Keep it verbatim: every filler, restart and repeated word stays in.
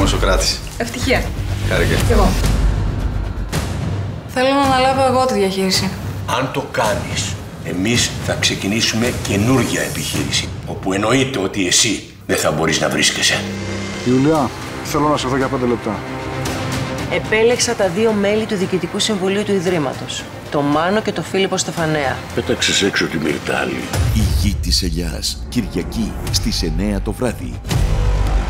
μου ο Σωκράτης. Ευτυχία. Χάρηκα. Και εγώ. Θέλω να αναλάβω εγώ τη διαχείριση. Αν το κάνεις, εμείς θα ξεκινήσουμε καινούργια επιχείρηση, όπου εννοείται ότι εσύ δεν θα μπορείς να βρίσκεσαι. Ιουλία, θέλω να σε δω για πέντε λεπτά. Επέλεξα τα δύο μέλη του Διοικητικού Συμβουλίου του Ιδρύματος, τον Μάνο και τον Φίλιππο Στεφανέα. Πέταξες έξω τη Μυρτάλη. Η Γη της Ελιάς, Κυριακή στις εννιά το βράδυ.